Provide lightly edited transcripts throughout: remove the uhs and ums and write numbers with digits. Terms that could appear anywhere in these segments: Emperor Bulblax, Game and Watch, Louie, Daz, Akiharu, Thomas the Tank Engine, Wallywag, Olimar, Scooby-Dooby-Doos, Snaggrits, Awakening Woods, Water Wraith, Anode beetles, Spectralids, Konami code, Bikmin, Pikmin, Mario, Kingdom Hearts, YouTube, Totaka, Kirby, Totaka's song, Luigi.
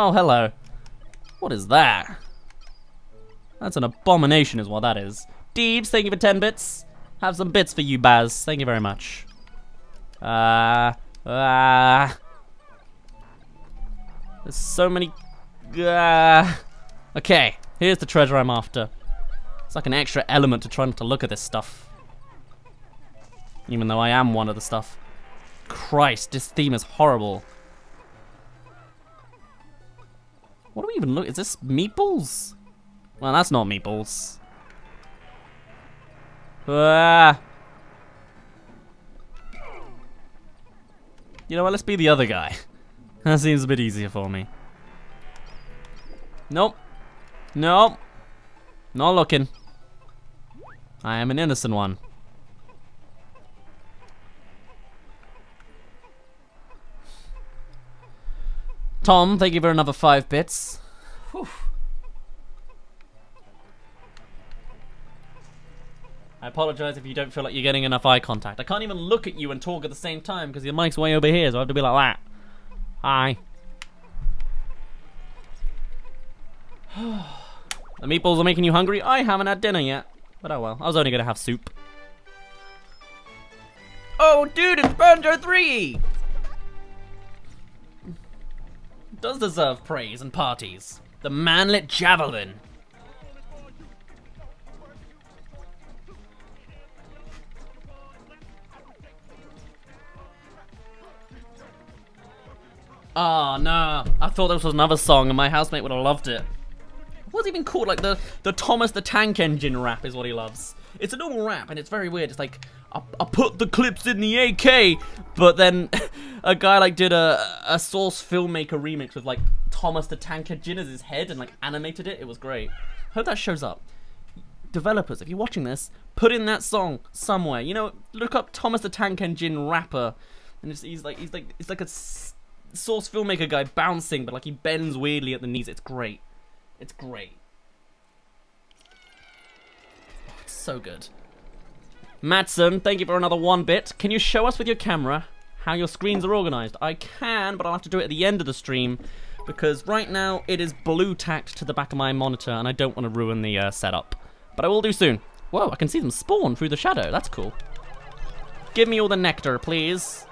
Oh, hello. What is that? That's an abomination is what that is. Deebs, thank you for 10 bits. Have some bits for you, Baz. Thank you very much. There's so many... Okay, here's the treasure I'm after. It's like an extra element to try not to look at this stuff. Even though I am one of the stuff. Christ, this theme is horrible. What do we even look? Is this meatballs? Well, that's not meatballs. You know what? Let's be the other guy. That seems a bit easier for me. Nope. Nope. Not looking. I am an innocent one. Tom, thank you for another 5 bits. Whew. I apologize if you don't feel like you're getting enough eye contact. I can't even look at you and talk at the same time because your mic's way over here, so I have to be like that. Hi. The meatballs are making you hungry? I haven't had dinner yet. But oh well, I was only gonna have soup. Oh dude, it's Banjo 3! Does deserve praise and parties. The manlet javelin. Ah, oh, no. I thought this was another song and my housemate would have loved it. What's it even called? Like the Thomas the Tank Engine rap is what he loves. It's a normal rap and it's very weird. It's like, I put the clips in the AK, but then a guy like did a Source Filmmaker remix with like Thomas the Tank Engine as his head and like animated it. It was great. Hope that shows up. Developers, if you're watching this, put in that song somewhere. You know, look up Thomas the Tank Engine rapper, and it's, he's like a Source Filmmaker guy bouncing, but like he bends weirdly at the knees. It's great. It's great. Oh, it's so good. Madsen, thank you for another 1 bit. Can you show us with your camera how your screens are organized? I can, but I'll have to do it at the end of the stream because right now it is blue tacked to the back of my monitor and I don't want to ruin the setup. But I will do soon. Whoa, I can see them spawn through the shadow. That's cool. Give me all the nectar, please.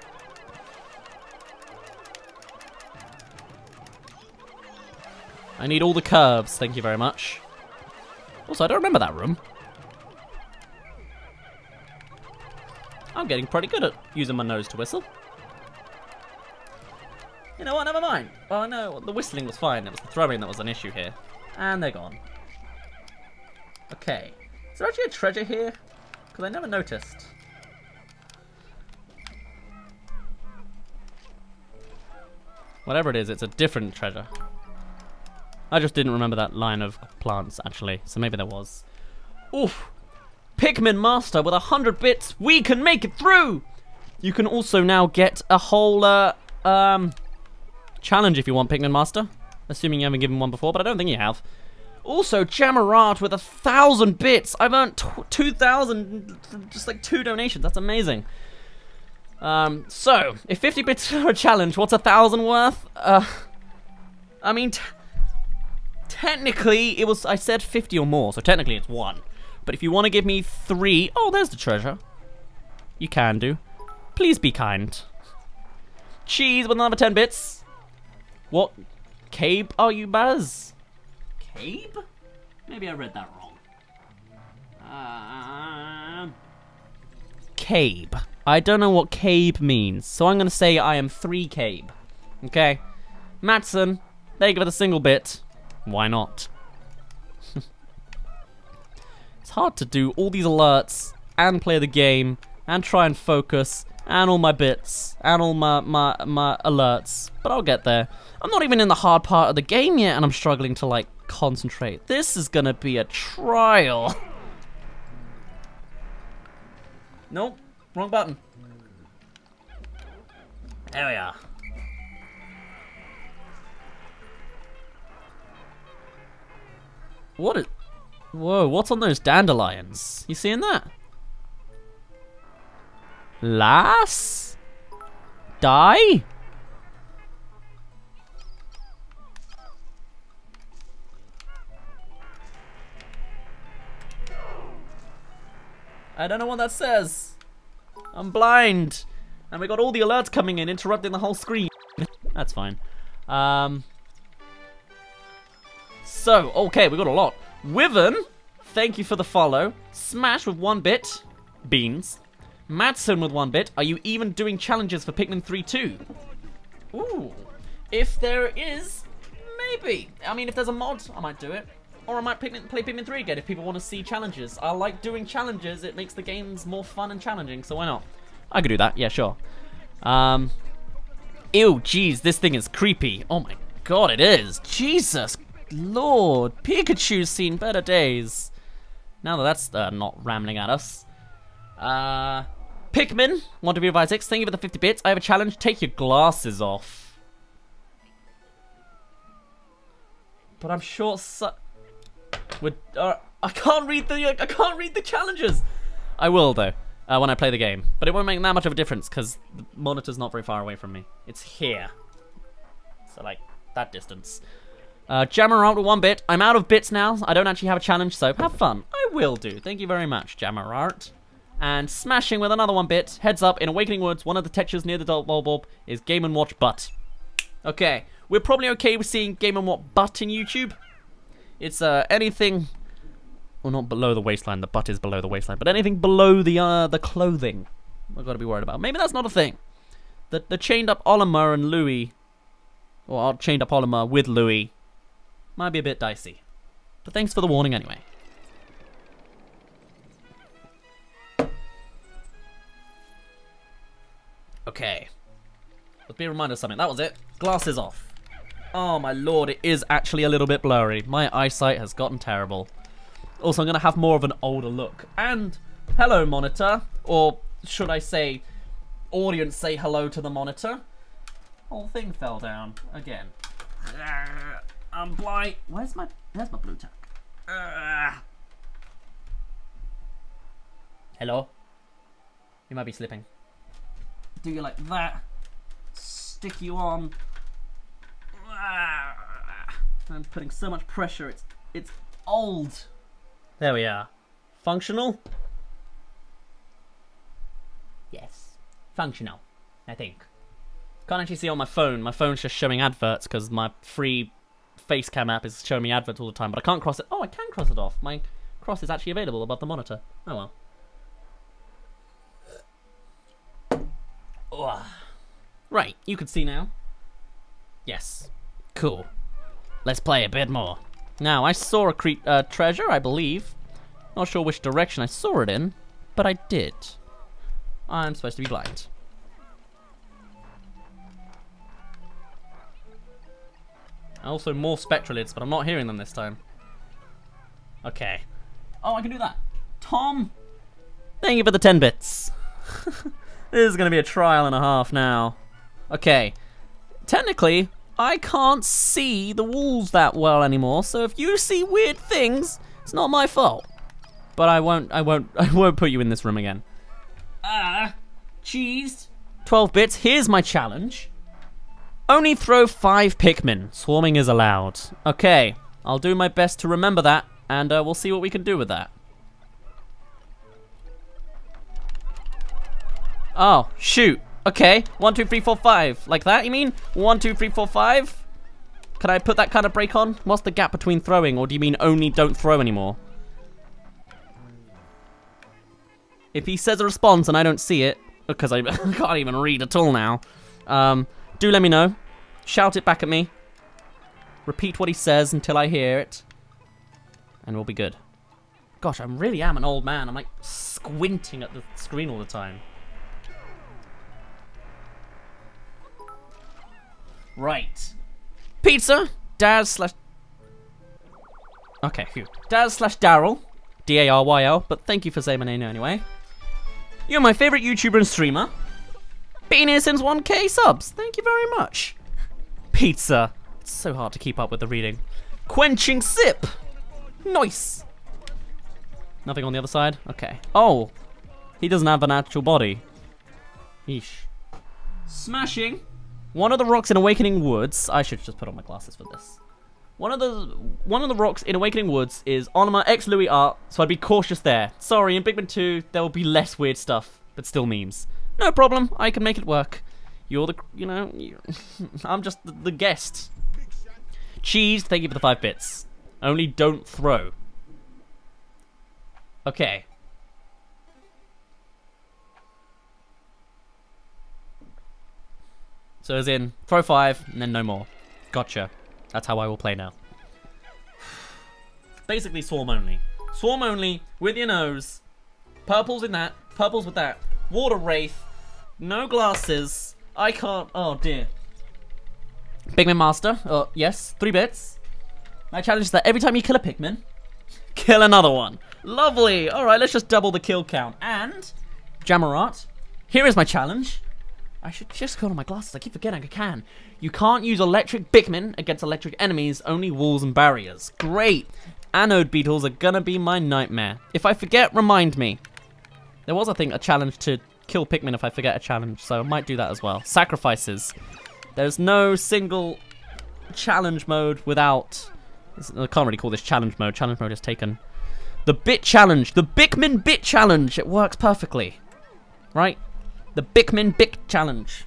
I need all the curves, thank you very much. Also, I don't remember that room. I'm getting pretty good at using my nose to whistle. You know what, never mind. Oh no, the whistling was fine, it was the throwing that was an issue here. And they're gone. Okay, is there actually a treasure here? Because I never noticed. Whatever it is, it's a different treasure. I just didn't remember that line of plants, actually, so maybe there was. Oof! Pikmin Master with 100 bits! We can make it through! You can also now get a whole, challenge if you want, Pikmin Master. Assuming you haven't given one before, but I don't think you have. Also, Jamarat with 1,000 bits! I've earned 2,000 from just, like, 2 donations. That's amazing. So, if 50 bits are a challenge, what's 1,000 worth? I mean... Technically, it was, I said 50 or more, so technically it's 1. But if you want to give me 3, oh, there's the treasure. You can do. Please be kind. Cheese with another 10 bits. What? Cabe are you, Baz? Cabe? Maybe I read that wrong. Cabe. I don't know what Cabe means, so I'm going to say I am 3 Cabe. Okay. Madsen, there you go with a single bit. Why not? It's hard to do all these alerts and play the game and try and focus and all my bits and all my alerts, but I'll get there. I'm not even in the hard part of the game yet and I'm struggling to like concentrate. This is gonna be a trial. Nope, wrong button. There we are. What is... Whoa, what's on those dandelions? You seeing that? Lass? Die? I don't know what that says. I'm blind. And we got all the alerts coming in, interrupting the whole screen. That's fine. So, okay, we got a lot. Wyvern, thank you for the follow. Smash with 1 bit. Beans. Madsen with 1 bit. Are you even doing challenges for Pikmin 3 2? Ooh. If there is, maybe. I mean, if there's a mod, I might do it. Or I might play Pikmin 3 again if people want to see challenges. I like doing challenges. It makes the games more fun and challenging, so why not? I could do that. Yeah, sure. Ew, jeez, this thing is creepy. Oh my god, it is. Jesus Lord. Pikachu's seen better days. Now that that's not rambling at us. Pikmin, want to be revised 6. Thank you for the 50 bits. I have a challenge. Take your glasses off. But I'm sure I can't read the challenges. I will though. When I play the game, but it won't make that much of a difference because the monitor's not very far away from me. It's here, so like that distance. Jammer out with 1 bit. I'm out of bits now. I don't actually have a challenge, so have fun. I will do. Thank you very much, Jammer Art. And smashing with another 1 bit. Heads up, in Awakening Woods, one of the textures near the Bulb is Game and Watch butt. Okay, we're probably okay with seeing Game and Watch butt in YouTube. It's anything. Well, not below the waistline, the butt is below the waistline, but anything below the clothing, we've got to be worried about. Maybe that's not a thing. The chained up Olimar and Louie, or chained up Olimar with Louie, might be a bit dicey. But thanks for the warning anyway. Okay. Let's be reminded of something. That was it. Glasses off. Oh my lord, it is actually a little bit blurry. My eyesight has gotten terrible. Also, I'm going to have more of an older look. And hello, monitor. Or should I say, audience, say hello to the monitor. Whole thing fell down again. I'm blind. Where's my blue tack? Hello? You might be slipping. Do you like that? Stick you on. I'm putting so much pressure. It's old. There we are. Functional? Yes. Functional, I think. Can't actually see on my phone. My phone's just showing adverts because my free face cam app is showing me adverts all the time, but I can't cross it. Oh, I can cross it off. My cross is actually available above the monitor. Oh well. Ugh. Right, you can see now. Yes. Cool. Let's play a bit more. Now, I saw a treasure, I believe. Not sure which direction I saw it in, but I did. I'm supposed to be blind. Also, more Spectralids, but I'm not hearing them this time. Okay. Oh, I can do that. Tom, thank you for the 10 bits. This is going to be a trial and a half now. Okay. Technically, I can't see the walls that well anymore, so if you see weird things, it's not my fault. But I won't put you in this room again. Cheese. 12 bits, here's my challenge. Only throw 5 Pikmin. Swarming is allowed. Okay, I'll do my best to remember that, and we'll see what we can do with that. Oh, shoot. Okay, 1, 2, 3, 4, 5. Like that, you mean? 1, 2, 3, 4, 5? Can I put that kind of break on? What's the gap between throwing, or do you mean only don't throw anymore? If he says a response and I don't see it, because I can't even read at all now, do let me know. Shout it back at me. Repeat what he says until I hear it, and we'll be good. Gosh, I really am an old man. I'm like squinting at the screen all the time. Right. Pizza, Daz/ okay, phew. Daz/Daryl. D-A-R-Y-L, but thank you for saying my name anyway. You're my favorite YouTuber and streamer. Been here since 1K subs. Thank you very much. Pizza. It's so hard to keep up with the reading. Quenching sip. Nice. Nothing on the other side? Okay. Oh. He doesn't have an actual body. Yeesh. Smashing. One of the rocks in Awakening Woods. I should just put on my glasses for this. One of the rocks in Awakening Woods is Olimar x Louie art, so I'd be cautious there. Sorry, in Bikmin 2 there will be less weird stuff, but still memes. No problem, I can make it work. You're the, you know, I'm just the guest. Cheese, thank you for the 5 bits. Only don't throw. Okay. So as in, throw 5, and then no more. Gotcha. That's how I will play now. Basically swarm only. Swarm only, with your nose. Purples in that, purples with that. Water Wraith, no glasses. I can't, oh dear. Pikmin Master, oh yes, 3 bits. My challenge is that every time you kill a Pikmin, kill another one. Lovely, all right, let's just double the kill count. And, Jamarat, here is my challenge. I should just go on my glasses, I keep forgetting I can. You can't use electric Pikmin against electric enemies, only walls and barriers. Great, anode beetles are gonna be my nightmare. If I forget, remind me. There was, I think, a challenge to kill Pikmin if I forget a challenge, so I might do that as well. Sacrifices. There's no single challenge mode without... I can't really call this challenge mode. Challenge mode is taken. The bit challenge. The Bikmin bit challenge. It works perfectly. Right? The Bikmin bit challenge.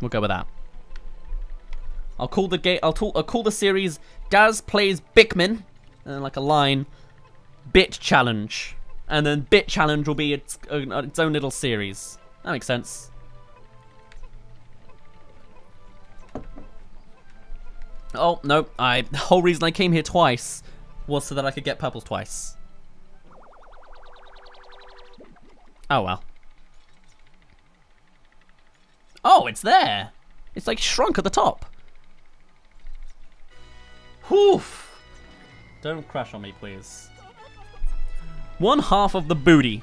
We'll go with that. I'll call the I'll call the series Daz Plays Bikmin, and then like a line, bit challenge. And then bit challenge will be its own little series. That makes sense. Oh, no. The whole reason I came here twice was so that I could get purples twice. Oh, well. Oh, it's there. It's like shrunk at the top. Whew. Don't crash on me, please. 1/2 of the booty.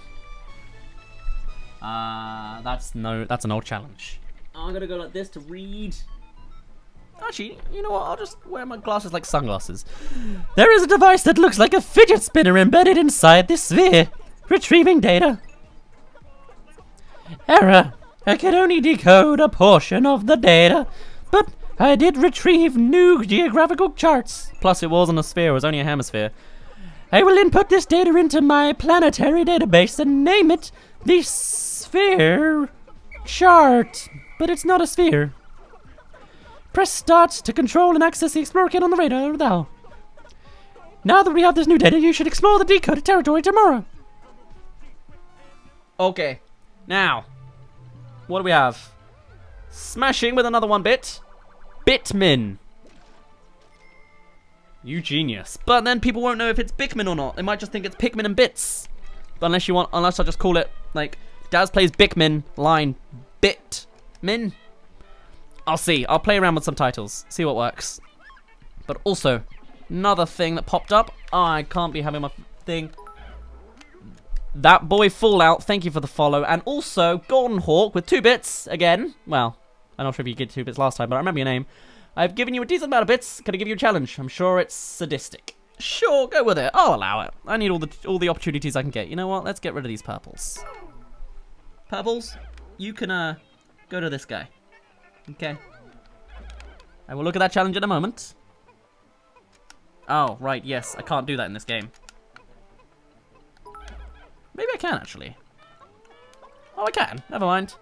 That's an old challenge. I'm gonna go like this to read. Actually, you know what? I'll just wear my glasses like sunglasses. There is a device that looks like a fidget spinner embedded inside this sphere. Retrieving data. Error. I could only decode a portion of the data, but I did retrieve new geographical charts. Plus, it wasn't a sphere, it was only a hemisphere. I will input this data into my planetary database and name it the sphere chart. But it's not a sphere. Press start to control and access the explorer kit on the radar now. Now that we have this new data, you should explore the decoded territory tomorrow. Okay. Now, what do we have? Smashing with another 1 bit. Bikmin. You genius. But then people won't know if it's Bikmin or not. They might just think it's Pikmin and bits. But unless you want, unless I just call it, like, Daz Plays Bikmin, line, Bikmin. I'll see. I'll play around with some titles. See what works. But also, another thing that popped up. Oh, I can't be having my thing. That boy Fallout, thank you for the follow. And also, Golden Hawk with 2 bits again. Well, I'm not sure if you did 2 bits last time, but I remember your name. I've given you a decent amount of bits. Can I give you a challenge? I'm sure it's sadistic. Sure, go with it. I'll allow it. I need all the opportunities I can get. You know what? Let's get rid of these purples. Purples, you can go to this guy. Okay. I will look at that challenge in a moment. Oh, right, yes. I can't do that in this game. Maybe I can, actually. Oh, I can. Never mind.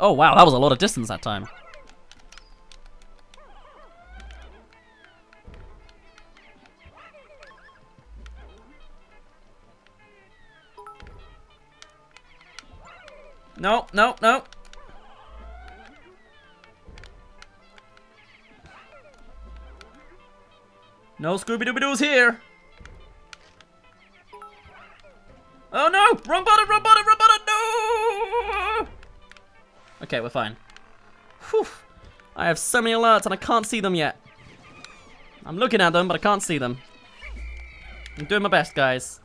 Oh, wow, that was a lot of distance that time. No, no, no. No Scooby-Dooby-Doos here. Oh, no. Wrong button, wrong button, wrong button. No. Okay, we're fine. Whew. I have so many alerts and I can't see them yet. I'm looking at them, but I can't see them. I'm doing my best, guys.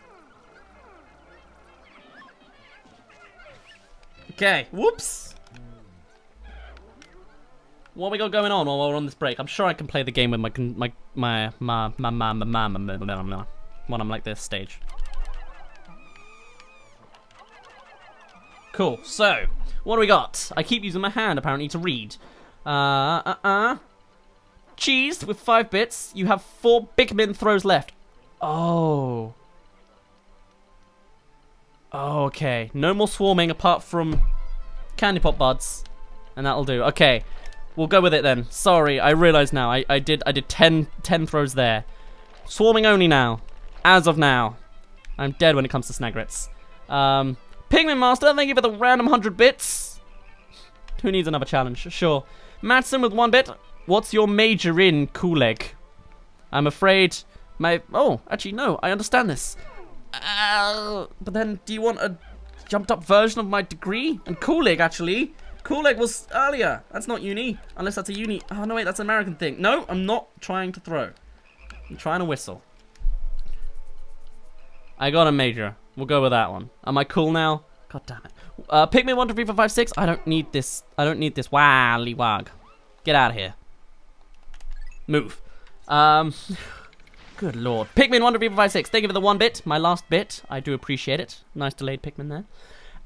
Okay, whoops. What we got going on while we're on this break? I'm sure I can play the game with my when I'm like this stage. Cool. So, what do we got? I keep using my hand, apparently, to read. Cheese with 5 bits. You have 4 Bikmin throws left. Oh. Okay. No more swarming apart from candy pop buds. And that'll do. Okay. We'll go with it then. Sorry, I realise now. I did 10 throws there. Swarming only now. As of now. I'm dead when it comes to Snaggrits. Pikmin Master, thank you for the random 100 bits. Who needs another challenge? Sure. Madsen with 1 bit. What's your major in, Kool-Egg? I'm afraid my... Oh, actually, no. I understand this. But then, do you want a jumped-up version of my degree? And Kool-Egg, actually. Kool-Egg was earlier. That's not uni. Unless that's a uni... Oh, no, wait. That's an American thing. No, I'm not trying to throw. I'm trying to whistle. I got a major. We'll go with that one. Am I cool now? God damn it. Pikmin 1, 2, 3, 4, 5, 6. I don't need this. I don't need this. Wallywag. Get out of here. Move. Good lord. Pikmin 1, 2, 3, 4, 5, 6. Thank you for the 1 bit. My last bit. I do appreciate it. Nice delayed Pikmin there.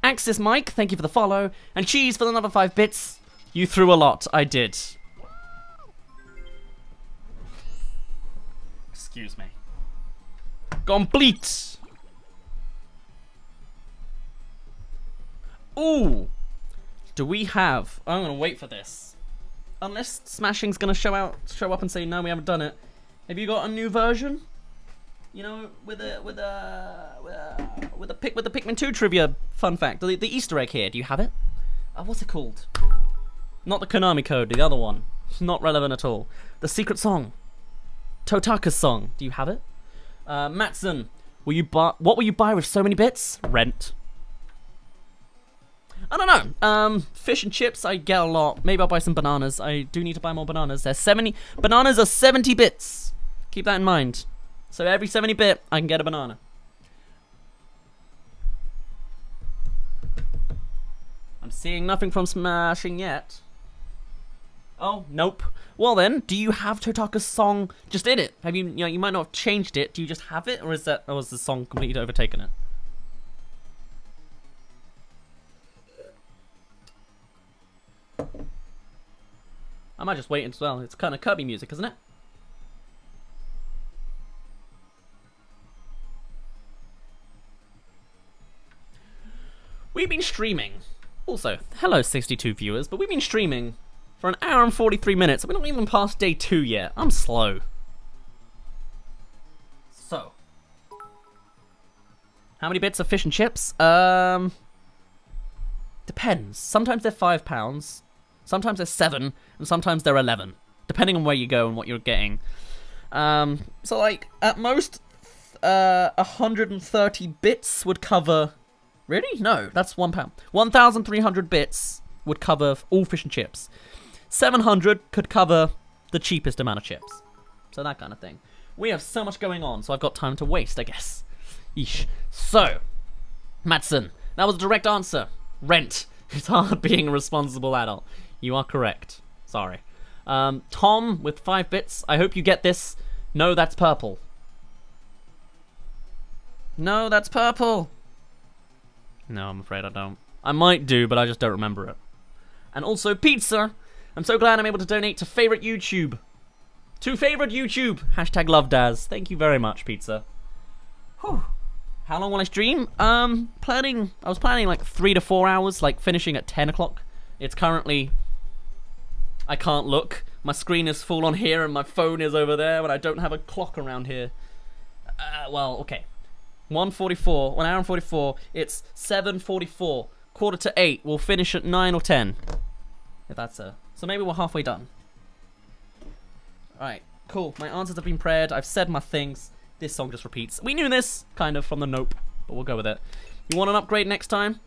Axis Mike, thank you for the follow. And Cheese for another 5 bits. You threw a lot. I did. Excuse me. Complete. Ooh. Do we have... I'm going to wait for this. Unless Smashing's gonna show up and say no, we haven't done it. Have you got a new version? You know, with the Pikmin 2 trivia fun fact, the Easter egg here. Do you have it? What's it called? Not the Konami code, the other one. It's not relevant at all. The secret song, Totaka's song. Do you have it? Matson, will you buy? What will you buy with so many bits? Rent. I don't know. Fish and chips, I get a lot. Maybe I'll buy some bananas. I do need to buy more bananas. They're 70. Bananas are 70 bits. Keep that in mind. So every 70 bit, I can get a banana. I'm seeing nothing from Smashing yet. Oh, nope. Well then, do you have Totaka's song just in it? Have you know, you might not have changed it. Do you just have it, or is that, or has the song completely overtaken it? I might just wait as well. It's kind of Kirby music, isn't it? We've been streaming. Also, hello 62 viewers, but we've been streaming for an hour and 43 minutes. We're not even past day 2 yet. I'm slow. So. How many bits of fish and chips? Depends. Sometimes they're £5. Sometimes they're 7, and sometimes they're 11, depending on where you go and what you're getting. So, like, at most, 130 bits would cover... Really? No, that's £1. 1,300 bits would cover all fish and chips. 700 could cover the cheapest amount of chips. So that kind of thing. We have so much going on, so I've got time to waste, I guess. Eesh. So, Madsen, that was a direct answer. Rent. It's hard being a responsible adult. You are correct. Sorry. Tom with 5 bits. I hope you get this. No, that's purple. No, that's purple. No, I'm afraid I don't. I might do, but I just don't remember it. And also pizza. I'm so glad I'm able to donate to favorite YouTube. To favorite YouTube. Hashtag love Daz. Thank you very much, pizza. Whew. How long will I stream? I was planning like 3 to 4 hours, like finishing at 10 o'clock. It's currently... I can't look. My screen is full on here and my phone is over there, but I don't have a clock around here. Well, okay. 1:44, 1 hour and 44. It's 7:44. Quarter to 8. We'll finish at 9 or 10. If that's a... So maybe we're halfway done. Alright, cool. My answers have been prayed. I've said my things. This song just repeats. We knew this, kind of, from the Nope, but we'll go with it. You want an upgrade next time?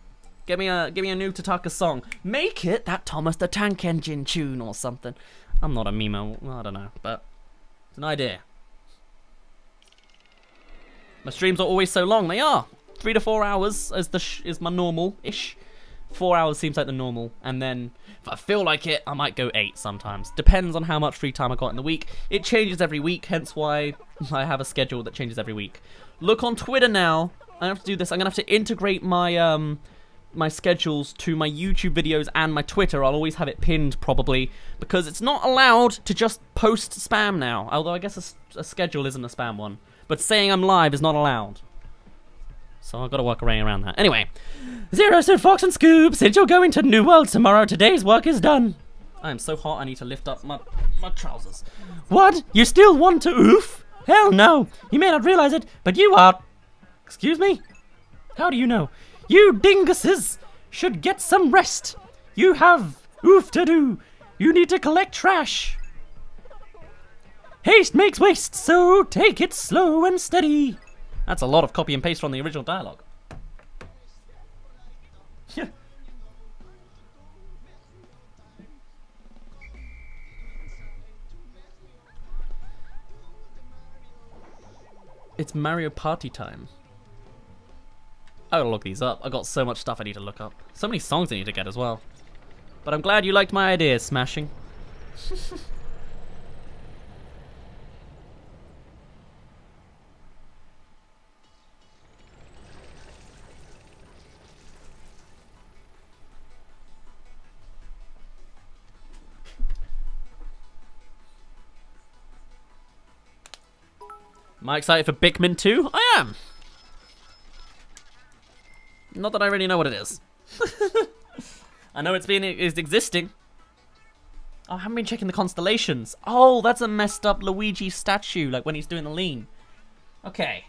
Give me a new Totaka song. Make it that Thomas the Tank Engine tune or something. I'm not a meme, I don't know, but it's an idea. My streams are always so long. They are 3 to 4 hours is my normal-ish. 4 hours seems like the normal, and then if I feel like it, I might go 8 sometimes. Depends on how much free time I got in the week. It changes every week, hence why I have a schedule that changes every week. Look on Twitter now. I have to do this. I'm gonna have to integrate my my schedules to my YouTube videos and my Twitter. I'll always have it pinned, probably, because it's not allowed to just post spam now. Although I guess a schedule isn't a spam one. But saying I'm live is not allowed. So I've got to work a way around that. Anyway. Zero said, Fox and Scoob, since you're going to New World tomorrow, today's work is done. I am so hot I need to lift up my trousers. What? You still want to oof? Hell no. You may not realize it, but you are... Excuse me? How do you know? You dinguses should get some rest. You have oof to do. You need to collect trash. Haste makes waste, so take it slow and steady. That's a lot of copy and paste from the original dialogue. Yeah. It's Mario Party time. I gotta look these up. I got so much stuff I need to look up. So many songs I need to get as well. But I'm glad you liked my ideas, Smashing. Am I excited for Bikmin 2? I am! Not that I really know what it is. I know it's existing. Oh, I haven't been checking the constellations. Oh, that's a messed up Luigi statue, like when he's doing the lean. Okay.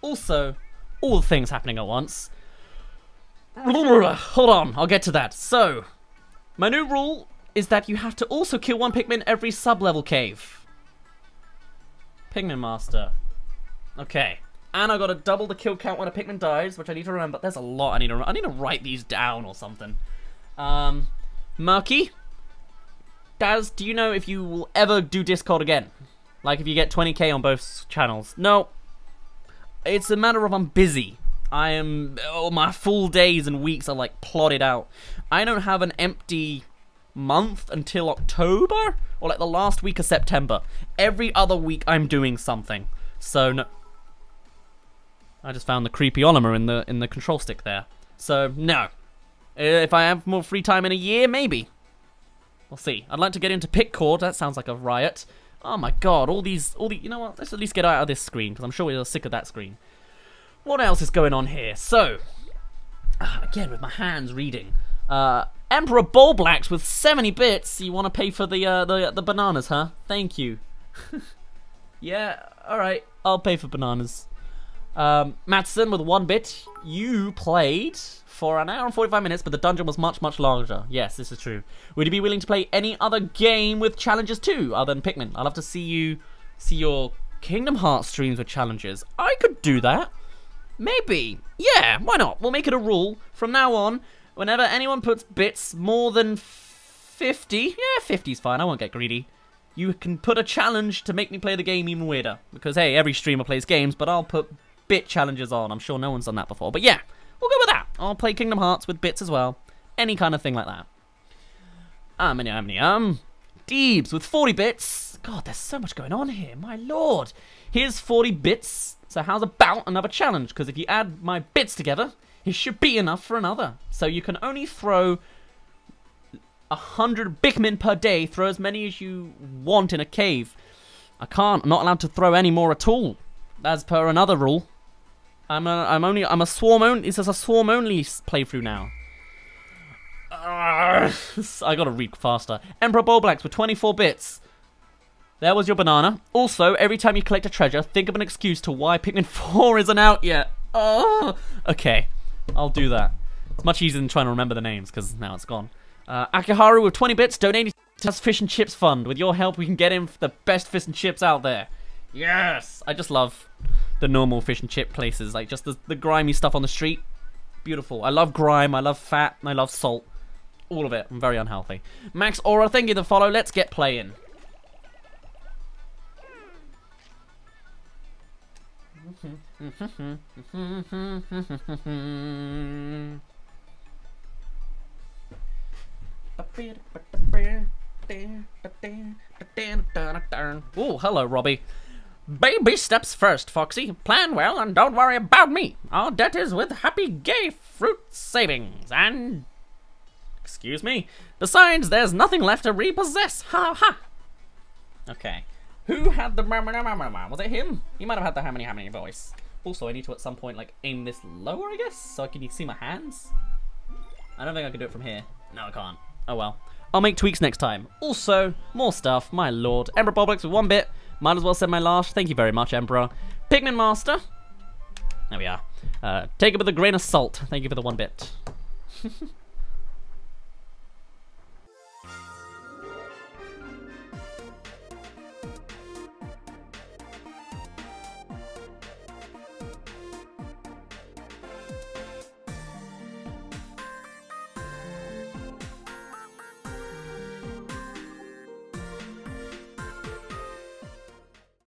Also, all the things happening at once. Hold on, I'll get to that. So, my new rule is that you have to also kill one Pikmin every sub-level cave. Pikmin Master. Okay, and I gotta double the kill count when a Pikmin dies, which I need to remember. There's a lot I need to remember. I need to write these down or something. Murky, Daz, do you know if you will ever do Discord again? Like if you get 20k on both channels? No. It's a matter of I'm busy. I am. Oh, my full days and weeks are like plotted out. I don't have an empty month until October or like the last week of September. Every other week I'm doing something. So no, I just found the creepy Olimar in the control stick there. So no, if I have more free time in a year, maybe we'll see. I'd like to get into Pickcord. That sounds like a riot. Oh my god, all the you know what? Let's at least get out of this screen because I'm sure we're sick of that screen. What else is going on here? So again with my hands reading. Emperor Bulblax with 70 bits. You want to pay for the bananas, huh? Thank you. Yeah, all right. I'll pay for bananas. Madsen with 1 bit. You played for an hour and 45 minutes, but the dungeon was much larger. Yes, this is true. Would you be willing to play any other game with challenges too, other than Pikmin? I'd love to see your Kingdom Hearts streams with challenges. I could do that. Maybe. Yeah. Why not? We'll make it a rule from now on. Whenever anyone puts bits more than 50, yeah, 50's fine, I won't get greedy. You can put a challenge to make me play the game even weirder. Because, hey, every streamer plays games, but I'll put bit challenges on. I'm sure no one's done that before. But, yeah, we'll go with that. I'll play Kingdom Hearts with bits as well. Any kind of thing like that. Deebs with 40 bits. God, there's so much going on here. My lord. Here's 40 bits. So how's about another challenge? Because if you add my bits together... it should be enough for another. So you can only throw 100 Bikmin per day. Throw as many as you want in a cave. I can't. I'm not allowed to throw any more at all, as per another rule. I'm a swarm only. This is a swarm only playthrough now. I gotta read faster. Emperor Bulblax with 24 bits. There was your banana. Also, every time you collect a treasure, think of an excuse to why Pikmin 4 isn't out yet. Okay. I'll do that. It's much easier than trying to remember the names, because now it's gone. Akiharu with 20 bits, donating to us Fish and Chips Fund. With your help, we can get him the best fish and chips out there. Yes! I just love the normal fish and chip places, like just the grimy stuff on the street. Beautiful. I love grime, I love fat, and I love salt. All of it. I'm very unhealthy. Max Aura, thank you for the follow. Let's get playing. Oh, hello, Robbie. Baby steps first, Foxy. Plan well and don't worry about me. All debt is with Happy Gay Fruit Savings and... Excuse me. Besides, there's nothing left to repossess. Ha ha. Okay. Who had the... Was it him? He might have had the how many voice. Also, I need to at some point, like, aim this lower, I guess? So I can see my hands? I don't think I can do it from here. No, I can't. Oh well. I'll make tweaks next time. Also, more stuff. My lord. Emperor Bulblax with one bit. Might as well send my last. Thank you very much, Emperor. Pikmin Master. There we are. Take it with a grain of salt. Thank you for the one bit.